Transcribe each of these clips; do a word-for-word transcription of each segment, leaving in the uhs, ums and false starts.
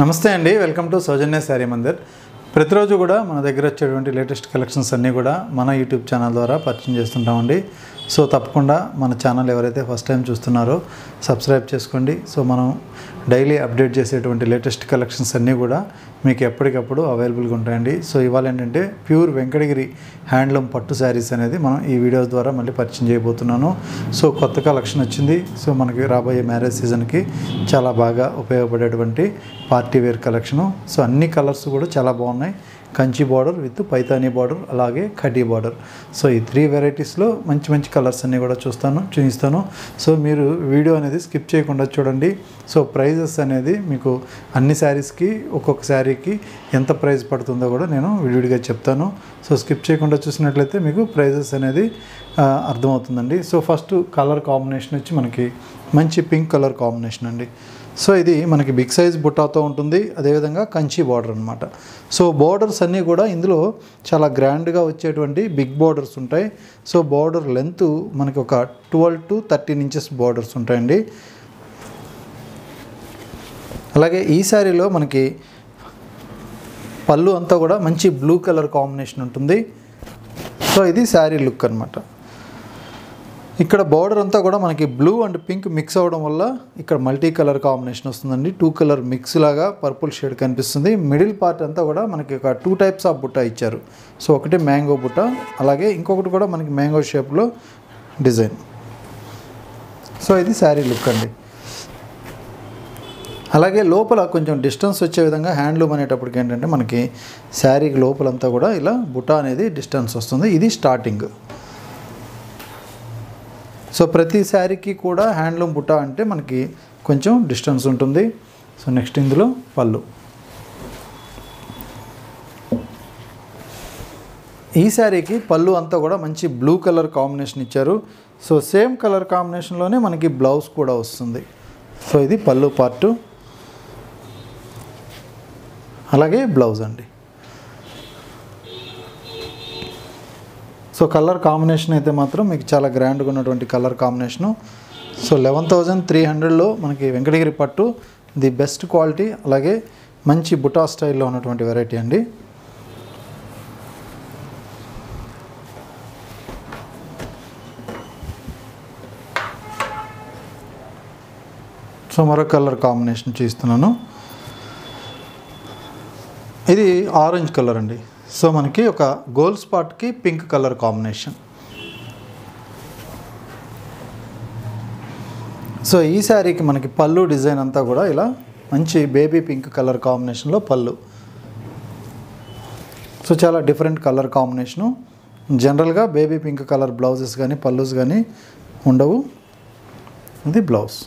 నమస్తే అండి welcome to Soujanya Saree Mandir. ప్రతిరోజు కూడా మన దగ్గర వచ్చేటువంటి లేటెస్ట్ కలెక్షన్స్ అన్నీ కూడా మన యూట్యూబ్ ఛానల్ ద్వారా పర్చేస్ చేస్తుంటామండి। సో తప్పకుండా మన ఛానల్ ఎవరైతే ఫస్ట్ టైం చూస్తున్నారో సబ్స్క్రైబ్ చేసుకోండి। సో మనం డైలీ అప్డేట్ చేసేటువంటి లేటెస్ట్ కలెక్షన్స్ అన్నీ కూడా మీకు ఎప్పటికప్పుడు అవైలబుల్గా ఉంటాయండి। సో ఇవాళ ఏంటంటే ప్యూర్ వెంకటగిరి హ్యాండ్లూమ్ పట్టు శారీస్ అనేది మనం ఈ వీడియోస్ ద్వారా మళ్ళీ పరిచయం చేయబోతున్నాను। సో కొత్త కలెక్షన్ వచ్చింది। సో మనకి రాబోయే మ్యారేజ్ సీజన్కి చాలా బాగా ఉపయోగపడేటువంటి పార్టీ వేర్ కలెక్షను। సో అన్ని కలర్స్ కూడా చాలా బాగున్నాయి। Kanchi border with Paithani border అలాగే ఖడ్డీ బార్డర్। సో ఈ త్రీ వెరైటీస్లో మంచి మంచి కలర్స్ అన్నీ కూడా చూస్తాను చూపిస్తాను। సో మీరు వీడియో అనేది స్కిప్ చేయకుండా చూడండి। సో ప్రైజెస్ అనేది మీకు అన్ని శారీస్కి ఒక్కొక్క శారీకి ఎంత ప్రైజ్ పడుతుందో కూడా నేను విడివిడిగా చెప్తాను। సో స్కిప్ చేయకుండా చూసినట్లయితే మీకు ప్రైజెస్ అనేది అర్థమవుతుందండి। సో ఫస్ట్ కలర్ కాంబినేషన్ వచ్చి మనకి మంచి పింక్ కలర్ కాంబినేషన్ అండి। సో ఇది మనకి బిగ్ సైజ్ బుట్టాతో ఉంటుంది, అదేవిధంగా కంచి బార్డర్ అనమాట। సో బార్డర్స్ అన్నీ కూడా ఇందులో చాలా గ్రాండ్గా వచ్చేటువంటి బిగ్ బార్డర్స్ ఉంటాయి। సో బార్డర్ లెంత్ మనకి ఒక twelve to thirteen inches borders ఉంటాయండి। అలాగే ఈ శారీలో మనకి పళ్ళు అంతా కూడా మంచి బ్లూ కలర్ కాంబినేషన్ ఉంటుంది। సో ఇది శారీ లుక్ అనమాట। ఇక్కడ బార్డర్ అంతా కూడా మనకి బ్లూ అండ్ పింక్ మిక్స్ అవ్వడం వల్ల ఇక్కడ మల్టీ కలర్ కాంబినేషన్ వస్తుందండి। టూ కలర్ మిక్స్ లాగా పర్పుల్ షేడ్ కనిపిస్తుంది। మిడిల్ పార్ట్ అంతా కూడా మనకి ఒక టూ టైప్స్ ఆఫ్ బుట్ట ఇచ్చారు। సో ఒకటి మ్యాంగో బుట్ట, అలాగే ఇంకొకటి కూడా మనకి మ్యాంగో షేప్లో డిజైన్। సో ఇది శారీ లుక్ అండి। అలాగే లోపల కొంచెం డిస్టెన్స్ వచ్చే విధంగా హ్యాండ్లూమ్ అనేటప్పటికి ఏంటంటే మనకి శారీకి లోపలంతా కూడా ఇలా బుట్ట అనేది డిస్టెన్స్ వస్తుంది। ఇది స్టార్టింగ్। సో ప్రతి శారీకి కూడా హ్యాండ్లూమ్ బుట్ట అంటే మనకి కొంచెం డిస్టెన్స్ ఉంటుంది। సో నెక్స్ట్ ఇందులో పళ్ళు, ఈ శారీకి పళ్ళు అంతా కూడా మంచి బ్లూ కలర్ కాంబినేషన్ ఇచ్చారు। సో సేమ్ కలర్ కాంబినేషన్లోనే మనకి బ్లౌజ్ కూడా వస్తుంది। సో ఇది పళ్ళు పార్టు అలాగే బ్లౌజ్ అండి। సో కలర్ కాంబినేషన్ అయితే మాత్రం మీకు చాలా గ్రాండ్గా ఉన్నటువంటి colour combination. So eleven thousand three హండ్రెడ్లో మనకి వెంకటగిరి పట్టు ది బెస్ట్ క్వాలిటీ అలాగే మంచి బుటా స్టైల్లో ఉన్నటువంటి వెరైటీ అండి। సో మరో కలర్ కాంబినేషన్ చూస్తున్నాను, ఇది ఆరెంజ్ కలర్ అండి। సో మనకి ఒక గోల్డ్ స్పాట్కి పింక్ కలర్ కాంబినేషన్। సో ఈ శారీకి మనకి పళ్ళు డిజైన్ అంతా కూడా ఇలా మంచి బేబీ పింక్ కలర్ కాంబినేషన్లో పళ్ళు। సో చాలా డిఫరెంట్ కలర్ కాంబినేషను। జనరల్గా బేబీ పింక్ కలర్ బ్లౌజెస్ కానీ పళ్ళుస్ కానీ ఉండవు। ఇది బ్లౌజ్।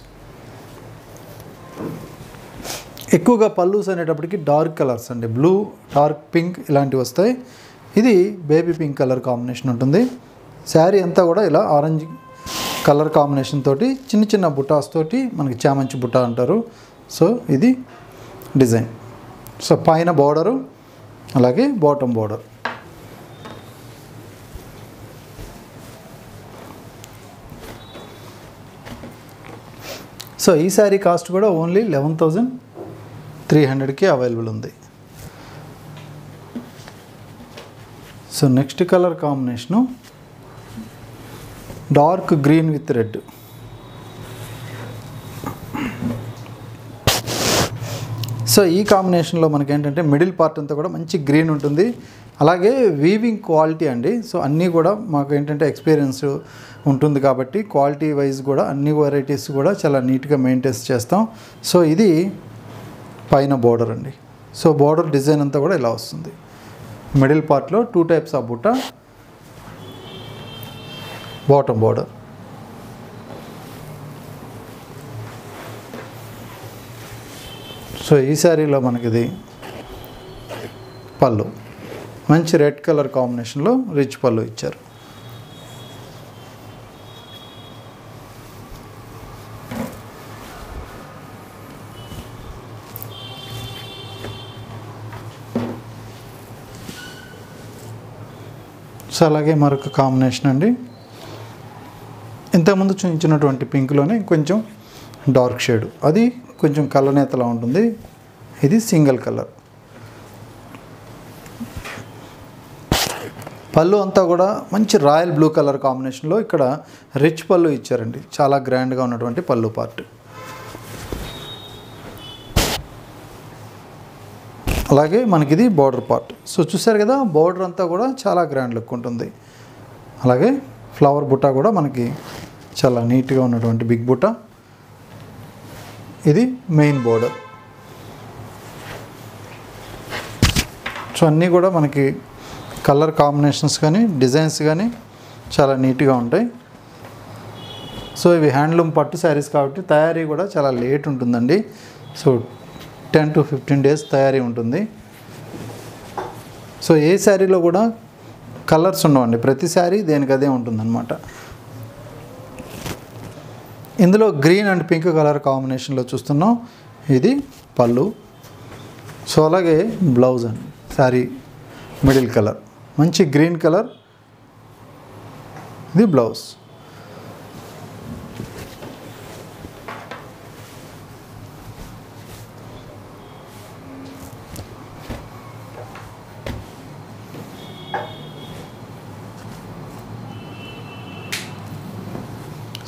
ఎక్కువగా పల్లూస్ అనేటప్పటికి డార్క్ కలర్స్ అండి, బ్లూ డార్క్ పింక్ ఇలాంటివి వస్తాయి। ఇది బేబీ పింక్ కలర్ కాంబినేషన్ ఉంటుంది। శారీ అంతా కూడా ఇలా ఆరెంజ్ కలర్ కాంబినేషన్ తోటి చిన్న చిన్న బుటాస్ తోటి మనకి చామంచి బుటా అంటారు। సో ఇది డిజైన్। సో పైన బార్డరు అలాగే బాటమ్ బార్డర్। సో ఈ శారీ కాస్ట్ కూడా ఓన్లీ లెవెన్ థౌజండ్ త్రీ హండ్రెడ్కి అవైలబుల్ ఉంది। So next colour combination dark green with red. So ఈ కాంబినేషన్లో మనకి ఏంటంటే మిడిల్ పార్ట్ అంతా కూడా మంచి గ్రీన్ ఉంటుంది। అలాగే వీవింగ్ క్వాలిటీ అండి। సో అన్నీ కూడా మాకు ఏంటంటే ఎక్స్పీరియన్స్ ఉంటుంది కాబట్టి క్వాలిటీ వైజ్ కూడా అన్ని వెరైటీస్ కూడా చాలా నీట్గా మెయింటైన్ చేస్తాం। సో ఇది పైన బోర్డర్ అండి। సో బోర్డర్ డిజైన్ అంతా కూడా ఇలా వస్తుంది। మిడిల్ పార్ట్లో టూ టైప్స్ ఆఫ్ బుట్ట, బాటమ్ బోర్డర్। సో ఈ శారీలో మనకిది పళ్ళు, మంచి రెడ్ కలర్ కాంబినేషన్లో రిచ్ పళ్ళు ఇచ్చారు। సో అలాగే మరొక కాంబినేషన్ అండి, ఇంతకుముందు చూపించినటువంటి పింక్లోనే కొంచెం డార్క్ షేడ్, అది కొంచెం కళ్ళనేతలా ఉంటుంది। ఇది సింగిల్ కలర్. పళ్ళు అంతా కూడా మంచి రాయల్ బ్లూ కలర్ కాంబినేషన్లో ఇక్కడ రిచ్ పళ్ళు ఇచ్చారండి. చాలా గ్రాండ్గా ఉన్నటువంటి పళ్ళు పార్ట్. అలాగే మనకి ఇది బార్డర్ పార్ట్. సో చూసారు కదా బార్డర్ అంతా కూడా చాలా గ్రాండ్ లుక్ ఉంటుంది. అలాగే ఫ్లవర్ బుట్ట కూడా మనకి చాలా నీట్గా ఉన్నటువంటి బిగ్ బుట్ట. ఇది మెయిన్ బార్డర్. సో అన్నీ కూడా మనకి కలర్ కాంబినేషన్స్ కానీ డిజైన్స్ కానీ చాలా నీట్గా ఉంటాయి. సో ఇవి హ్యాండ్లూమ్ పట్టు శారీస్ కాబట్టి తయారీ కూడా చాలా లేట్ ఉంటుందండి. So ten to fifteen days తయారీ ఉంటుంది. సో ఏ శారీలో కూడా కలర్స్ ఉండవండి, ప్రతి శారీ దేనికి అదే ఉంటుందన్నమాట. ఇందులో గ్రీన్ అండ్ పింక్ కలర్ కాంబినేషన్లో చూస్తున్నాం. ఇది పళ్ళు. సో అలాగే బ్లౌజ్ అండి, శారీ మిడిల్ కలర్ మంచి గ్రీన్ కలర్. ఇది బ్లౌజ్.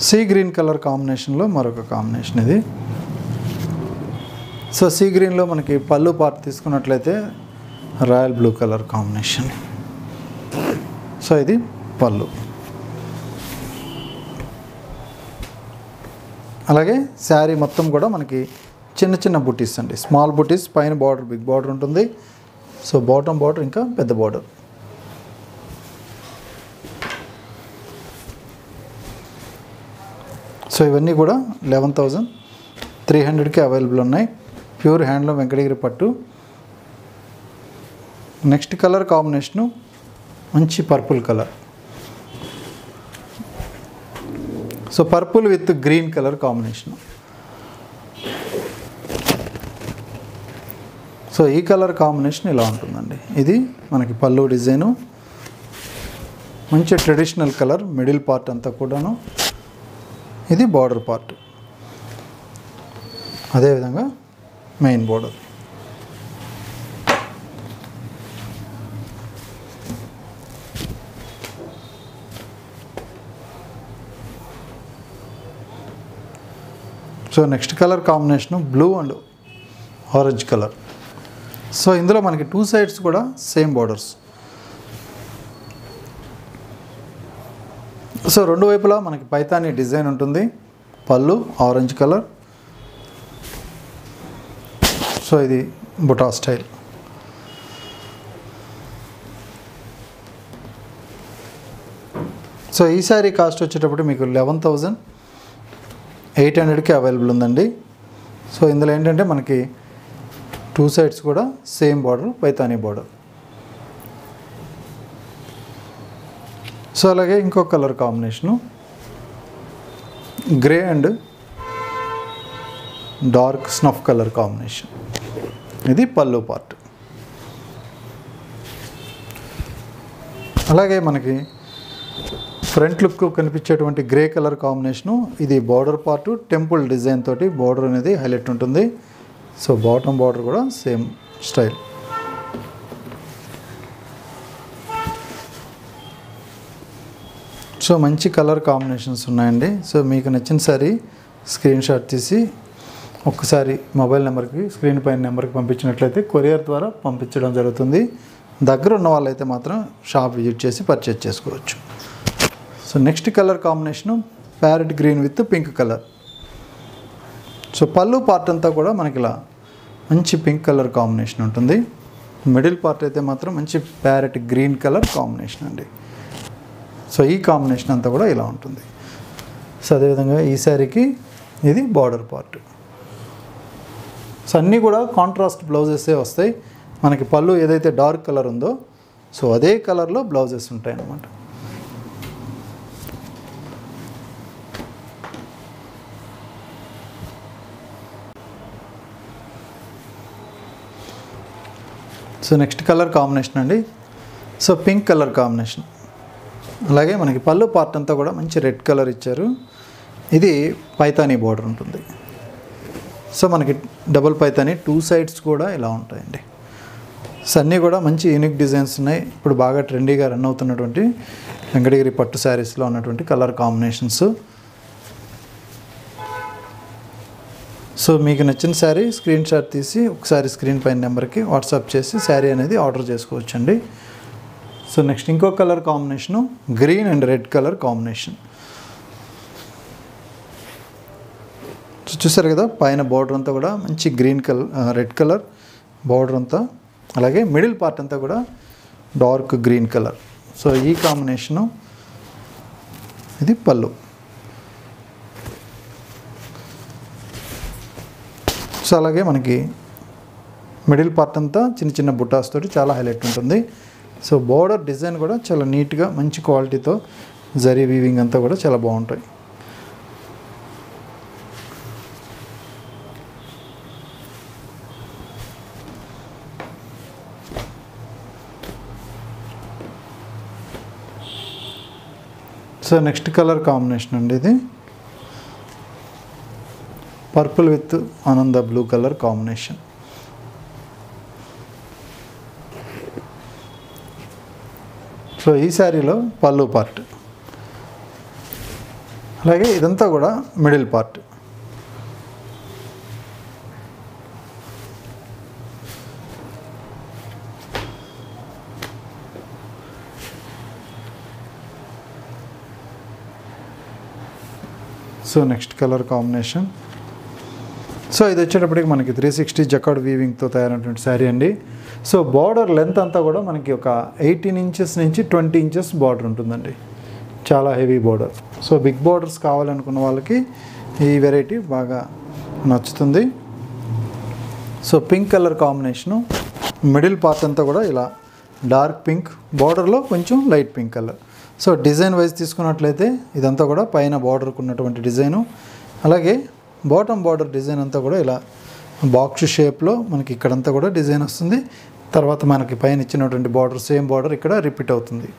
సీ గ్రీన్ కలర్ కాంబినేషన్లో మరొక కాంబినేషన్ ఇది. సో సీ గ్రీన్లో మనకి పళ్ళు పార్ట్ తీసుకున్నట్లయితే royal blue colour combination. So ఇది పళ్ళు. అలాగే శారీ మొత్తం కూడా మనకి చిన్న చిన్న బుటీస్ అండి, స్మాల్ బుటీస్. పైన బార్డర్ బిగ్ బార్డర్ ఉంటుంది. సో బాటమ్ బార్డర్ ఇంకా పెద్ద బార్డర్. సో ఇవన్నీ కూడా లెవెన్ థౌజండ్ త్రీ హండ్రెడ్కి అవైలబుల్ ఉన్నాయి. ప్యూర్ హ్యాండ్లూమ్ వెంకటగిరి పట్టు. నెక్స్ట్ కలర్ కాంబినేషను మంచి purple colour. So purple with green colour combination. So ఈ కలర్ కాంబినేషన్ ఇలా ఉంటుందండి. ఇది మనకి పళ్ళు డిజైను. మంచి ట్రెడిషనల్ కలర్ మిడిల్ పార్ట్ అంతా కూడాను. ఇది బార్డర్ పార్ట్, అదేవిధంగా main border. So next colour combination blue and orange colour. So ఇందులో మనకి టూ సైడ్స్ కూడా సేమ్ బార్డర్స్. సో రెండు వైపులా మనకి పైతాని డిజైన్ ఉంటుంది. పళ్ళు ఆరెంజ్ కలర్. సో ఇది బుటా స్టైల్. సో ఈ సారీ కాస్ట్ వచ్చేటప్పుడు మీకు లెవెన్ థౌజండ్ ఎయిట్ హండ్రెడ్కి అవైలబుల్ ఉందండి. సో ఇందులో ఏంటంటే మనకి టూ సైడ్స్ కూడా same border, Paithani border. So అలాగే ఇంకో colour combination grey and dark snuff colour combination. ఇది పళ్ళు పార్ట్. అలాగే మనకి ఫ్రంట్ లుక్ కనిపించేటువంటి గ్రే కలర్ కాంబినేషను. ఇది బార్డర్ పార్టు. టెంపుల్ డిజైన్ తోటి బార్డర్ అనేది హైలైట్ ఉంటుంది. సో బాటమ్ బార్డర్ కూడా సేమ్ స్టైల్. సో మంచి కలర్ కాంబినేషన్స్ ఉన్నాయండి. సో మీకు నచ్చిన సారీ స్క్రీన్ షాట్ తీసి ఒక్కసారి మొబైల్ నెంబర్కి, స్క్రీన్ పైన నెంబర్కి పంపించినట్లయితే కొరియర్ ద్వారా పంపించడం జరుగుతుంది. దగ్గర ఉన్న వాళ్ళైతే మాత్రం షాప్ విజిట్ చేసి పర్చేజ్ చేసుకోవచ్చు. So next colour combination parrot green with pink colour. So పళ్ళు పార్ట్ అంతా కూడా మనకి ఇలా మంచి పింక్ కలర్ కాంబినేషన్ ఉంటుంది. మిడిల్ పార్ట్ అయితే మాత్రం మంచి ప్యారెట్ గ్రీన్ కలర్ కాంబినేషన్ అండి. సో ఈ కాంబినేషన్ అంతా కూడా ఇలా ఉంటుంది. సో అదేవిధంగా ఈ శారీకి ఇది బార్డర్ పార్ట్. సో అన్నీ కూడా కాంట్రాస్ట్ బ్లౌజెసే వస్తాయి మనకి. పళ్ళు ఏదైతే డార్క్ కలర్ ఉందో సో అదే కలర్లో బ్లౌజెస్ ఉంటాయి అన్నమాట. సో నెక్స్ట్ కలర్ కాంబినేషన్ అండి. So pink colour combination. అలాగే మనకి పళ్ళు పార్ట్ అంతా కూడా మంచి రెడ్ కలర్ ఇచ్చారు. ఇది పైతానీ బార్డర్ ఉంటుంది. సో మనకి డబుల్ పైతాని టూ సైడ్స్ కూడా ఇలా ఉంటాయండి. సో అన్నీ కూడా మంచి యూనిక్ డిజైన్స్ ఉన్నాయి. ఇప్పుడు బాగా ట్రెండీగా రన్ అవుతున్నటువంటి వెంకటగిరి పట్టు శారీస్లో ఉన్నటువంటి కలర్ కాంబినేషన్స్. సో మీకు నచ్చిన శారీ స్క్రీన్ షాట్ తీసి ఒకసారి స్క్రీన్ పైన నెంబర్కి వాట్సాప్ చేసి శారీ అనేది ఆర్డర్ చేసుకోవచ్చండి. సో నెక్స్ట్ ఇంకో colour combination green and red colour combination. So చూసారు కదా పైన బార్డర్ అంతా కూడా మంచి green colour red colour border అంతా, అలాగే మిడిల్ పార్ట్ అంతా కూడా డార్క్ గ్రీన్ కలర్. సో ఈ కాంబినేషను ఇది పళ్ళు. సో అలాగే మనకి మిడిల్ పార్ట్ అంతా చిన్న చిన్న బుటాస్ తోటి చాలా హైలైట్ ఉంటుంది. సో బోర్డర్ డిజైన్ కూడా చాలా నీట్గా మంచి క్వాలిటీతో జరీ వీవింగ్ అంతా కూడా చాలా బాగుంటాయి. సో నెక్స్ట్ కలర్ కాంబినేషన్ అండి ఇది పర్పుల్ విత్ ఆనంద బ్లూ కలర్ కాంబినేషన్. సో ఈ శారీలో పళ్ళు పార్ట్, అలాగే ఇదంతా కూడా middle part. So next colour combination. So ఇది వచ్చేటప్పటికి మనకి త్రీ సిక్స్టీ జకార్డ్ వీవింగ్తో తయారైనటువంటి శారీ అండి. సో బార్డర్ లెంత్ అంతా కూడా మనకి ఒక ఎయిటీన్ ఇంచెస్ నుంచి ట్వంటీ ఇంచెస్ బార్డర్ ఉంటుందండి. చాలా heavy border. So big borders కావాలనుకున్న వాళ్ళకి ఈ వెరైటీ బాగా నచ్చుతుంది. So pink colour combination middle part అంతా కూడా ఇలా డార్క్ పింక్, బార్డర్లో కొంచెం light pink colour. So design wise తీసుకున్నట్లయితే ఇదంతా కూడా పైన బార్డర్కు ఉన్నటువంటి డిజైను, అలాగే బాటమ్ బార్డర్ డిజైన్ అంతా కూడా ఇలా బాక్స్ షేప్లో మనకి ఇక్కడంతా కూడా డిజైన్ వస్తుంది. తర్వాత మనకి పైన ఇచ్చినటువంటి బార్డర్ సేమ్ బార్డర్ ఇక్కడ రిపీట్ అవుతుంది.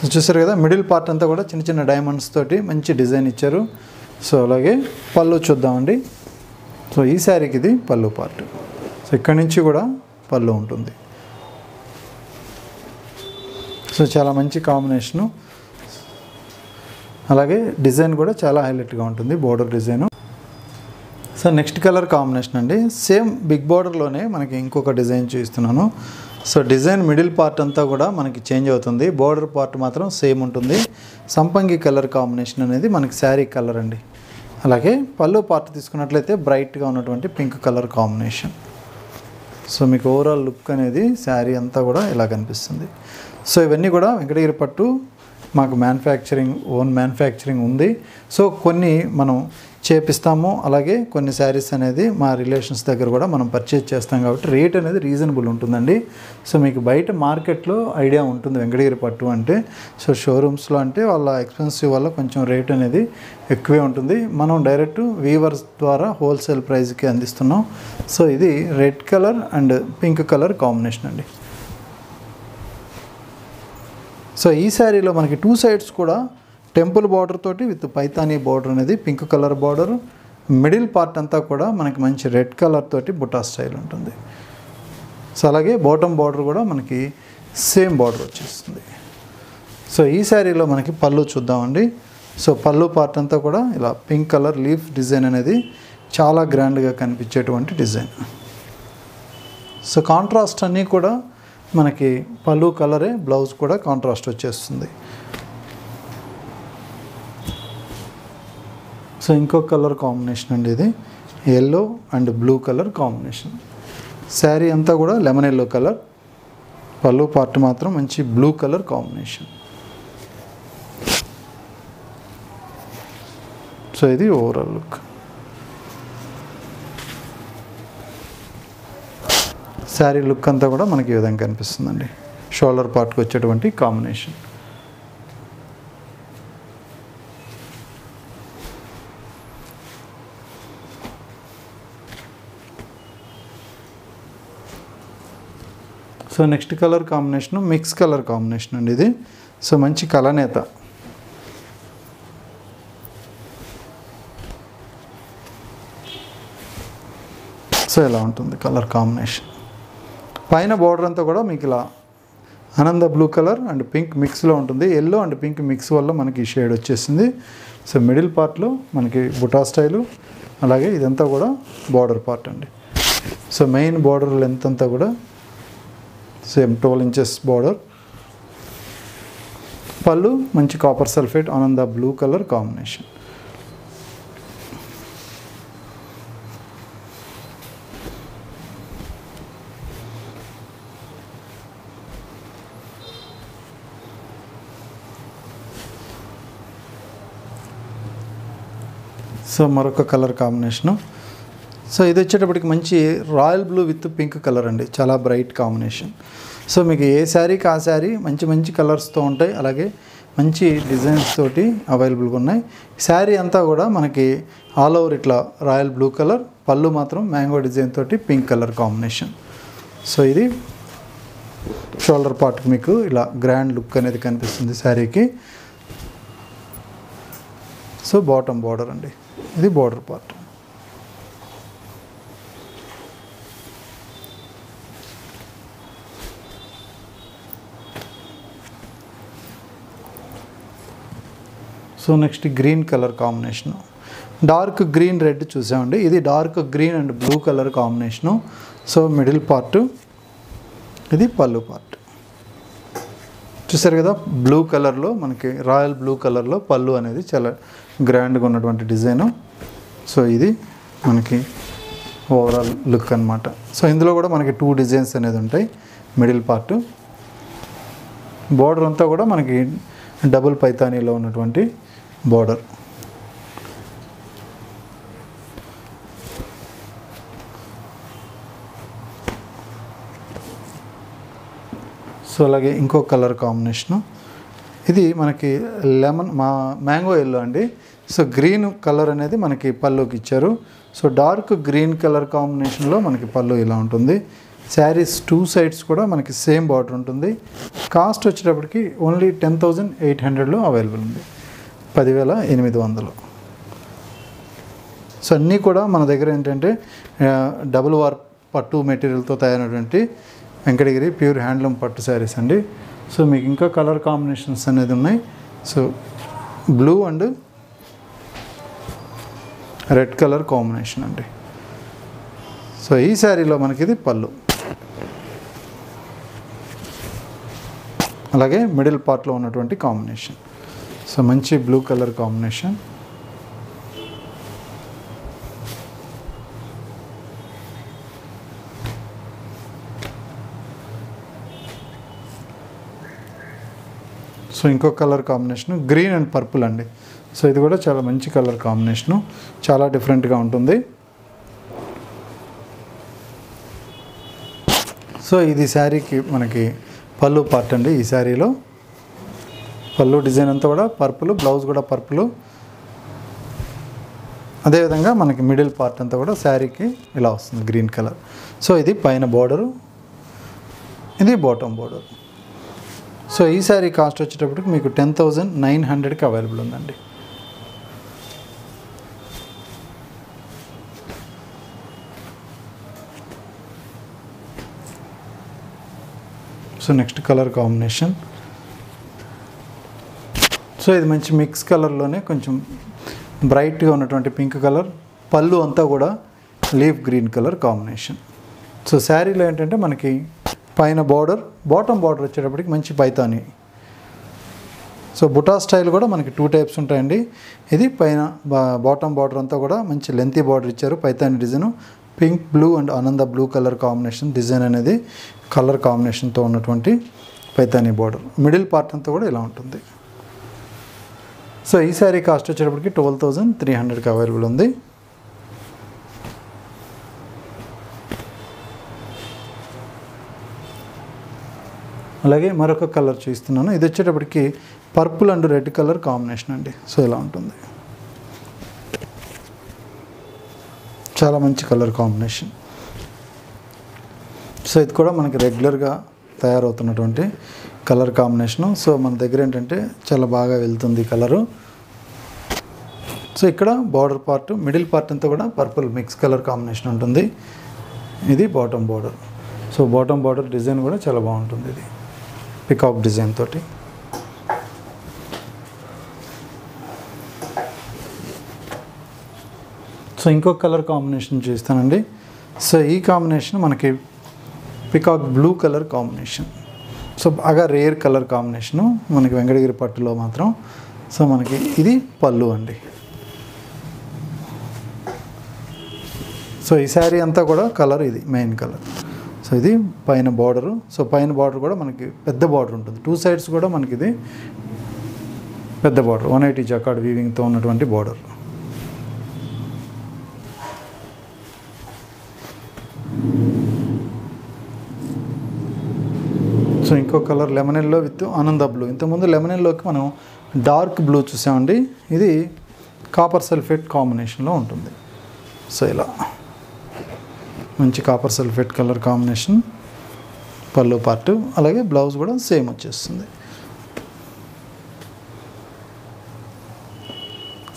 సో చూసారు కదా మిడిల్ పార్ట్ అంతా కూడా చిన్న చిన్న డైమండ్స్ తోటి మంచి డిజైన్ ఇచ్చారు. సో అలాగే పళ్ళు చూద్దామండి. సో ఈ శారీకి ఇది పళ్ళు పార్ట్. సో ఇక్కడ నుంచి కూడా పళ్ళు ఉంటుంది. సో చాలా మంచి కాంబినేషను, అలాగే డిజైన్ కూడా చాలా హైలైట్గా ఉంటుంది border design. So next colour combination అండి సేమ్ బిగ్ బార్డర్లోనే మనకి ఇంకొక డిజైన్ చూపిస్తున్నాను. సో డిజైన్ మిడిల్ పార్ట్ అంతా కూడా మనకి చేంజ్ అవుతుంది, బార్డర్ పార్ట్ మాత్రం సేమ్ ఉంటుంది. సంపంగి కలర్ కాంబినేషన్ అనేది మనకి శారీ కలర్ అండి. అలాగే పళ్ళు పార్ట్ తీసుకున్నట్లయితే బ్రైట్గా ఉన్నటువంటి పింక్ కలర్ కాంబినేషన్. సో మీకు ఓవరాల్ లుక్ అనేది శారీ అంతా కూడా ఇలా కనిపిస్తుంది. సో ఇవన్నీ కూడా వెంకటగిరి పట్టు మాకు మ్యానుఫ్యాక్చరింగ్ ఓన్ మ్యానుఫ్యాక్చరింగ్ ఉంది. సో కొన్ని మనం చేపిస్తాము, అలాగే కొన్ని శారీస్ అనేది మా రిలేషన్స్ దగ్గర కూడా మనం పర్చేజ్ చేస్తాం కాబట్టి రేట్ అనేది రీజనబుల్ ఉంటుందండి. సో మీకు బయట మార్కెట్లో ఐడియా ఉంటుంది వెంకటగిరి పట్టు అంటే. సో షోరూమ్స్లో అంటే వాళ్ళ ఎక్స్పెన్సివ్ వల్ల కొంచెం రేట్ అనేది ఎక్కువే ఉంటుంది. మనం డైరెక్ట్ వీవర్స్ ద్వారా హోల్సేల్ ప్రైస్కి అందిస్తున్నాం. సో ఇది red colour and pink colour combination అండి. సో ఈ శారీలో మనకి టూ సైడ్స్ కూడా టెంపుల్ బార్డర్ తోటి విత్ పైతానీ బార్డర్ అనేది pink colour border, middle part అంతా కూడా మనకి మంచి రెడ్ కలర్ తోటి బుటా స్టైల్ ఉంటుంది. సో అలాగే బాటమ్ బార్డర్ కూడా మనకి సేమ్ బార్డర్ వచ్చేస్తుంది. సో ఈ శారీలో మనకి పళ్ళు చూద్దామండి. సో పళ్ళు పార్ట్ అంతా కూడా ఇలా పింక్ కలర్ లీఫ్ డిజైన్ అనేది చాలా గ్రాండ్గా కనిపించేటువంటి డిజైన్. సో కాంట్రాస్ట్ అన్నీ కూడా మనకి పళ్ళు కలరే, బ్లౌజ్ కూడా కాంట్రాస్ట్ వచ్చేస్తుంది. సో ఇంకో కలర్ కాంబినేషన్ అండి ఇది yellow and blue colour combination. Sari అంతా కూడా లెమన్ ఎల్లో కలర్, పళ్ళు పార్ట్ మాత్రం మంచి బ్లూ కలర్ కాంబినేషన్. సో ఇది ఓవరాల్ లుక్. శారీ లుక్ అంతా కూడా మనకి ఈ విధంగా కనిపిస్తుందండి. షోల్డర్ పార్ట్కి వచ్చేటువంటి combination. So next colour combination mix colour combination అండి ఇది. సో మంచి కలనేత. చూస్తే ఇలా ఉంటుంది కలర్ కాంబినేషన్. పైన బోర్డర్ అంతా కూడా మీకు ఇలా ఆనంద బ్లూ కలర్ అండ్ పింక్ మిక్స్లో ఉంటుంది. ఎల్లో అండ్ పింక్ మిక్స్ వల్ల మనకి షేడ్ వచ్చేసింది. సో మిడిల్ పార్ట్లో మనకి బుటా స్టైలు, అలాగే ఇదంతా కూడా బార్డర్ పార్ట్ అండి. సో మెయిన్ బార్డర్ లెంత్ అంతా కూడా సేమ్ ట్వెల్వ్ ఇంచెస్ బార్డర్. పళ్ళు మంచి కాపర్ సల్ఫేట్ ఆనంద బ్లూ కలర్ కాంబినేషన్. సో మరొక కలర్ కాంబినేషను. సో ఇది వచ్చేటప్పటికి మంచి royal blue with pink colour అండి, చాలా బ్రైట్ కాంబినేషన్. సో మీకు ఏ శారీకి ఆ శారీ మంచి మంచి కలర్స్తో ఉంటాయి, అలాగే మంచి డిజైన్స్ తోటి అవైలబుల్గా ఉన్నాయి. శారీ అంతా కూడా మనకి ఆల్ ఓవర్ ఇట్లా రాయల్ బ్లూ కలర్, పళ్ళు మాత్రం మ్యాంగో డిజైన్ తోటి పింక్ కలర్ కాంబినేషన్. సో ఇది షోల్డర్ పార్ట్కి మీకు ఇలా గ్రాండ్ లుక్ అనేది కనిపిస్తుంది శారీకి. సో బాటమ్ బార్డర్ అండి, ఇది border part. So next green colour combination, dark green red చూసామండి. ఇది dark green and blue colour combination. So middle part, ఇది పళ్ళు పార్ట్. చూసారు కదా, బ్లూ కలర్లో మనకి రాయల్ బ్లూ కలర్లో పళ్ళు అనేది చాలా గ్రాండ్గా ఉన్నటువంటి డిజైను. సో ఇది మనకి ఓవరాల్ లుక్ అనమాట. సో ఇందులో కూడా మనకి టూ డిజైన్స్ అనేది ఉంటాయి. మిడిల్ పార్ట్ బార్డర్ అంతా కూడా మనకి డబుల్ పైతానీలో ఉన్నటువంటి బార్డర్. సో అలాగే ఇంకో కలర్ కాంబినేషను, ఇది మనకి లెమన్ మా మ్యాంగో ఎల్లో అండి. సో గ్రీన్ కలర్ అనేది మనకి పళ్ళుకి ఇచ్చారు. సో డార్క్ గ్రీన్ కలర్ కాంబినేషన్లో మనకి పళ్ళు ఇలా ఉంటుంది. శారీస్ టూ సైడ్స్ కూడా మనకి సేమ్ బార్డర్ ఉంటుంది. కాస్ట్ వచ్చేటప్పటికి ఓన్లీ టెన్ థౌజండ్ ఎయిట్ హండ్రెడ్లో అవైలబుల్ ఉంది, పదివేల ఎనిమిది వందలు. సో అన్నీ కూడా మన దగ్గర ఏంటంటే డబుల్ వార్ పట్టు మెటీరియల్తో తయారైనటువంటి వెంకటగిరి ప్యూర్ హ్యాండ్లూమ్ పట్టు శారీస్ అండి. సో మీకు ఇంకా కలర్ కాంబినేషన్స్ అనేది ఉన్నాయి. So blue and red colour combination అండి. సో ఈ శారీలో మనకి ఇది పళ్ళు, అలాగే మిడిల్ పార్ట్లో ఉన్నటువంటి కాంబినేషన్. సో మంచి బ్లూ కలర్ కాంబినేషన్. సో ఇంకో colour combination green and purple అండి. సో ఇది కూడా చాలా మంచి కలర్ కాంబినేషను, చాలా డిఫరెంట్గా ఉంటుంది. సో ఇది శారీకి మనకి పళ్ళు పార్ట్ అండి. ఈ శారీలో పళ్ళు డిజైన్ అంతా కూడా పర్పుల్, బ్లౌజ్ కూడా పర్పుల్. అదేవిధంగా మనకి మిడిల్ పార్ట్ అంతా కూడా శారీకి ఇలా వస్తుంది గ్రీన్ కలర్. సో ఇది పైన బార్డరు, ఇది బాటమ్ బార్డర్. సో ఈ సారీ కాస్ట్ వచ్చేటప్పటికి మీకు టెన్ థౌజండ్ నైన్ హండ్రెడ్కి అవైలబుల్ ఉందండి. So next colour combination. So ఇది మంచి మిక్స్ కలర్లోనే కొంచెం బ్రైట్గా ఉన్నటువంటి పింక్ కలర్, పళ్ళు అంతా కూడా leaf green colour combination. So శారీలో ఏంటంటే మనకి పైన బార్డర్, బాటమ్ బార్డర్ వచ్చేటప్పటికి మంచి పైతాని. సో బుటా స్టైల్ కూడా మనకి టూ టైప్స్ ఉంటాయండి. ఇది పైన బా బాటమ్ బార్డర్ అంతా కూడా మంచి లెంతీ బార్డర్ ఇచ్చారు, Paithani design. Pink blue and ఆనంద బ్లూ కలర్ కాంబినేషన్ డిజైన్ అనేది కలర్ కాంబినేషన్తో ఉన్నటువంటి పైతాని బార్డర్. మిడిల్ పార్ట్ అంతా కూడా ఇలా ఉంటుంది. సో ఈ శారీ కాస్ట్ వచ్చేటప్పటికి ట్వెల్వ్ థౌజండ్ త్రీ హండ్రెడ్కి అవైలబుల్ ఉంది. అలాగే మరొక కలర్ చూస్తున్నాను, ఇది వచ్చేటప్పటికి purple and red colour combination అండి. సో ఇలా ఉంటుంది, చాలా మంచి కలర్ కాంబినేషన్. సో ఇది కూడా మనకి రెగ్యులర్గా తయారవుతున్నటువంటి కలర్ కాంబినేషను. సో మన దగ్గర ఏంటంటే చాలా బాగా వెళ్తుంది కలరు. సో ఇక్కడ బార్డర్ పార్ట్, మిడిల్ పార్ట్ అంతా కూడా పర్పుల్ మిక్స్ కలర్ కాంబినేషన్ ఉంటుంది. ఇది bottom border. So bottom border design కూడా చాలా బాగుంటుంది. ఇది పికాక్ డిజైన్ తోటి. సో ఇంకొక కలర్ కాంబినేషన్ చూస్తానండి. సో ఈ కాంబినేషన్ మనకి peacock blue colour combination. So బాగా రేర్ కలర్ కాంబినేషను మనకి వెంకటగిరి పట్టులో మాత్రం. సో మనకి ఇది పళ్ళు అండి. సో ఈ శారీ అంతా కూడా కలర్ ఇది మెయిన్ కలర్. సో ఇది పైన బార్డరు. సో పైన బార్డర్ కూడా మనకి పెద్ద బార్డర్ ఉంటుంది. టూ సైడ్స్ కూడా మనకి ఇది పెద్ద బార్డర్, వన్ ఎయిటీ జకార్డ్ వీవింగ్తో ఉన్నటువంటి బార్డర్. సో ఇంకో కలర్ లెమన్ ఎల్లో విత్ ఆనంద బ్లూ. ఇంతకుముందు లెమన్ ఎల్లోకి మనం డార్క్ బ్లూ చూసామండి. ఇది కాపర్ సల్ఫేట్ కాంబినేషన్లో ఉంటుంది. సో ఇలా మంచి కాపర్ సల్ఫేట్ కలర్ కాంబినేషన్ పళ్ళు పార్ట్, అలాగే బ్లౌజ్ కూడా సేమ్ వచ్చేస్తుంది.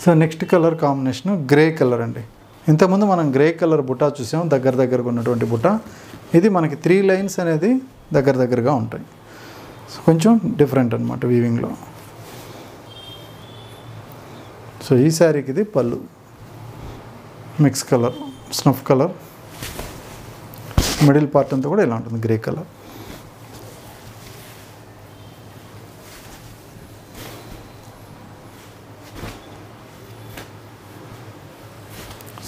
So next colour combination grey colour అండి. ఇంతకుముందు మనం గ్రే కలర్ బుట్ట చూసాం, దగ్గర దగ్గరకు ఉన్నటువంటి బుట్ట. ఇది మనకి త్రీ లైన్స్ అనేది దగ్గర దగ్గరగా ఉంటాయి. సో కొంచెం డిఫరెంట్ అనమాట వీవింగ్లో. సో ఈ శారీకి ఇది పళ్ళు mix colour, snuff colour, middle part అంతా కూడా ఇలా ఉంటుంది గ్రే కలర్.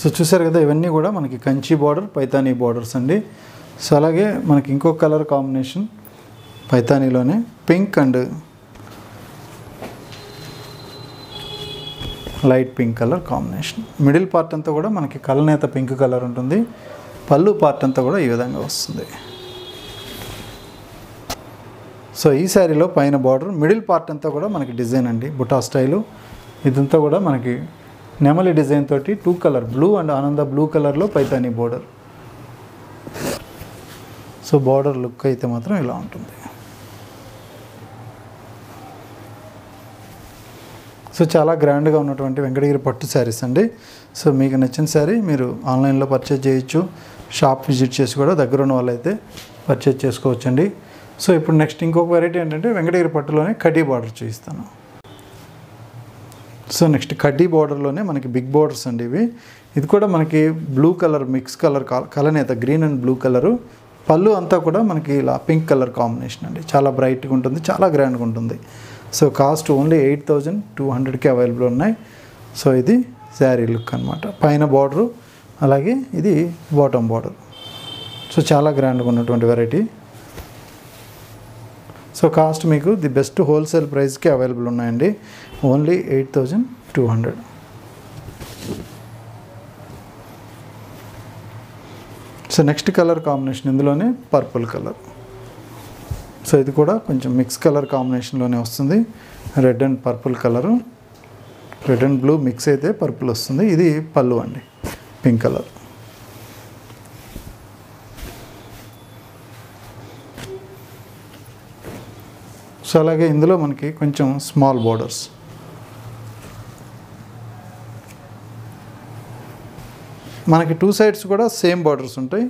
సో చూసారు కదా, ఇవన్నీ కూడా మనకి కంచి బార్డర్, పైతానీ బార్డర్స్ అండి. సో అలాగే మనకి ఇంకో కలర్ కాంబినేషన్ పైతానీలోనే pink and light pink colour combination. Middle part అంతా కూడా మనకి కలనేత పింక్ కలర్ ఉంటుంది. పళ్ళు పార్ట్ అంతా కూడా ఈ విధంగా వస్తుంది. సో ఈ శారీలో పైన బార్డర్, మిడిల్ పార్ట్ అంతా కూడా మనకి డిజైన్ అండి, బుటా స్టైలు. ఇదంతా కూడా మనకి నెమలి డిజైన్ తోటి టూ కలర్ బ్లూ అండ్ ఆనంద బ్లూ కలర్లో Paithani border. So border look అయితే మాత్రం ఇలా ఉంటుంది. సో చాలా గ్రాండ్గా ఉన్నటువంటి వెంకటగిరి పట్టు శారీస్ అండి. సో మీకు నచ్చిన శారీ మీరు ఆన్లైన్లో పర్చేజ్ చేయొచ్చు, షాప్ విజిట్ చేసి కూడా దగ్గర ఉన్న వాళ్ళైతే పర్చేజ్ చేసుకోవచ్చండి. సో ఇప్పుడు నెక్స్ట్ ఇంకొక వెరైటీ ఏంటంటే వెంకటగిరి పట్టులోనే కడ్డీ బార్డర్ చూపిస్తాను. సో నెక్స్ట్ కడ్డీ బార్డర్లోనే మనకి బిగ్ బార్డర్స్ అండి ఇవి. ఇది కూడా మనకి బ్లూ కలర్ మిక్స్ కలర్ కలనేత గ్రీన్ అండ్ బ్లూ కలరు. పళ్ళు అంతా కూడా మనకి ఇలా పింక్ కలర్ కాంబినేషన్ అండి. చాలా బ్రైట్గా ఉంటుంది, చాలా గ్రాండ్గా ఉంటుంది. So cost only eight thousand two హండ్రెడ్కి అవైలబుల్ ఉన్నాయి. సో ఇది శారీ లుక్ అనమాట. పైన బార్డరు, అలాగే ఇది బాటమ్ బార్డర్. సో చాలా గ్రాండ్గా ఉన్నటువంటి వెరైటీ. సో కాస్ట్ మీకు ది బెస్ట్ హోల్సేల్ ప్రైస్కి అవైలబుల్ ఉన్నాయండి, only eight thousand two hundred. So next colour combination ఇందులోనే పర్పుల్ కలర్. సో ఇది కూడా కొంచెం మిక్స్ కలర్ కాంబినేషన్లోనే వస్తుంది. Red and purple colour, red and blue mix అయితే పర్పుల్ వస్తుంది. ఇది పళ్ళు అండి, పింక్ కలర్. సో అలాగే ఇందులో మనకి కొంచెం స్మాల్ బోర్డర్స్. మనకి టూ సైడ్స్ కూడా సేమ్ బార్డర్స్ ఉంటాయి.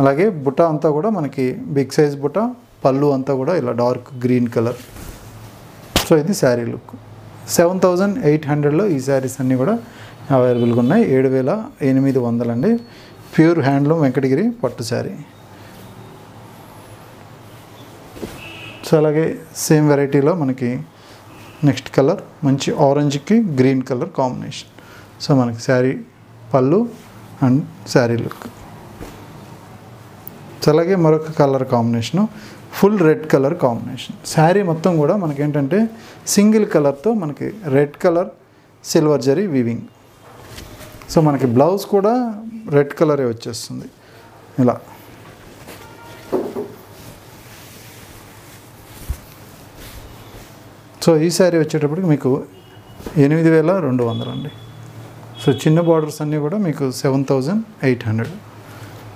అలాగే బుట్ట అంతా కూడా మనకి బిగ్ సైజ్ బుట్ట. పళ్ళు అంతా కూడా ఇలా డార్క్ గ్రీన్ కలర్. సో ఇది sari look. Seven thousand eight హండ్రెడ్లో ఈ శారీస్ అన్నీ కూడా అవైలబుల్గా ఉన్నాయి. ఏడు వేల ఎనిమిది వందలండి. ప్యూర్ హ్యాండ్లూమ్ వెంకటగిరి పట్టు శారీ. సో అలాగే సేమ్ వెరైటీలో మనకి నెక్స్ట్ కలర్ మంచి ఆరెంజ్కి గ్రీన్ కలర్ కాంబినేషన్. సో మనకి శారీ పళ్ళు అండ్ శారీ లుక్. సో అలాగే మరొక colour combination full red colour combination. Sari మొత్తం కూడా మనకేంటంటే సింగిల్ కలర్తో మనకి red colour silver zari weaving. So మనకి బ్లౌజ్ కూడా రెడ్ కలరే వచ్చేస్తుంది ఇలా. సో ఈ శారీ వచ్చేటప్పటికి మీకు ఎనిమిది వేల రెండు వందలు అండి. సో చిన్న బార్డర్స్ అన్నీ కూడా మీకు seven thousand eight hundred.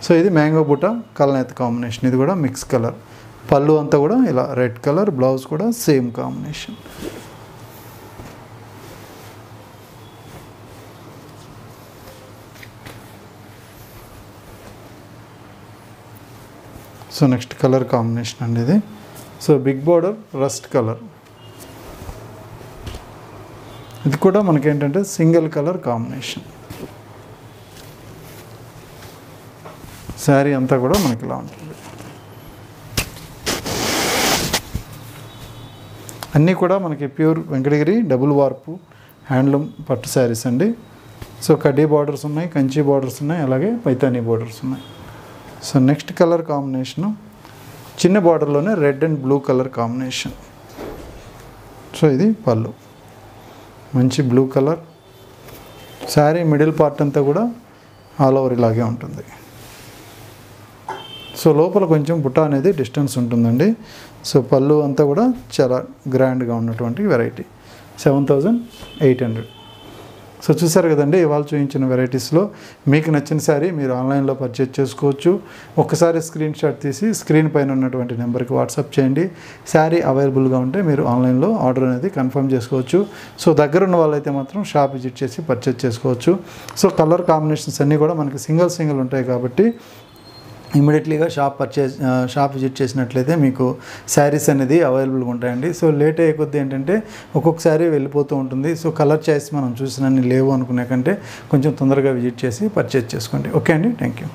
So ఇది మ్యాంగో బుట్ట కలనేత కాంబినేషన్. ఇది కూడా మిక్స్ కలర్. పళ్ళు అంతా కూడా ఇలా రెడ్ కలర్. బ్లౌజ్ కూడా same combination. So next colour combination అండి ఇది. So big border rust colour, ఇది కూడా మనకి ఏంటంటే సింగిల్ కలర్ కాంబినేషన్. శారీ అంతా కూడా మనకి ఇలా ఉంటుంది. అన్నీ కూడా మనకి pure Venkatagiri double warp handloom పట్టు శారీస్ అండి. సో కడ్డీ బార్డర్స్ ఉన్నాయి, కంచి బార్డర్స్ ఉన్నాయి, అలాగే పైతానీ బార్డర్స్ ఉన్నాయి. సో నెక్స్ట్ కలర్ కాంబినేషను చిన్న బార్డర్లోనే red and blue colour combination. So ఇది పళ్ళు, మంచి blue colour. Sari middle part అంతా కూడా ఆల్ ఓవర్ ఇలాగే ఉంటుంది. సో లోపల కొంచెం బుట్ట అనేది డిస్టెన్స్ ఉంటుందండి. సో పళ్ళు అంతా కూడా చాలా గ్రాండ్గా ఉన్నటువంటి variety seven thousand eight hundred. So చూసారు కదండి, ఇవాళ చూపించిన వెరైటీస్లో మీకు నచ్చిన శారీ మీరు ఆన్లైన్లో పర్చేజ్ చేసుకోవచ్చు. ఒక్కసారి స్క్రీన్ షాట్ తీసి స్క్రీన్ పైన ఉన్నటువంటి నెంబర్కి వాట్సాప్ చేయండి. శారీ అవైలబుల్గా ఉంటే మీరు ఆన్లైన్లో ఆర్డర్ అనేది కన్ఫర్మ్ చేసుకోవచ్చు. సో దగ్గర ఉన్న వాళ్ళైతే మాత్రం షాప్ విజిట్ చేసి పర్చేజ్ చేసుకోవచ్చు. సో కలర్ కాంబినేషన్స్ అన్నీ కూడా మనకి సింగిల్ సింగిల్ ఉంటాయి కాబట్టి ఇమీడియట్లీగా షాప్ పర్చేజ్ షాప్ విజిట్ చేసినట్లయితే మీకు శారీస్ అనేది అవైలబుల్గా ఉంటాయండి. సో లేట్ అయ్యే కొద్దీ ఏంటంటే ఒక్కొక్క శారీ వెళ్ళిపోతూ ఉంటుంది. సో కలర్ చాయిస్ మనం చూసినన్ని లేవు అనుకునే కంటే కొంచెం తొందరగా విజిట్ చేసి పర్చేజ్ చేసుకోండి. ఓకే అండి, థ్యాంక్ యూ.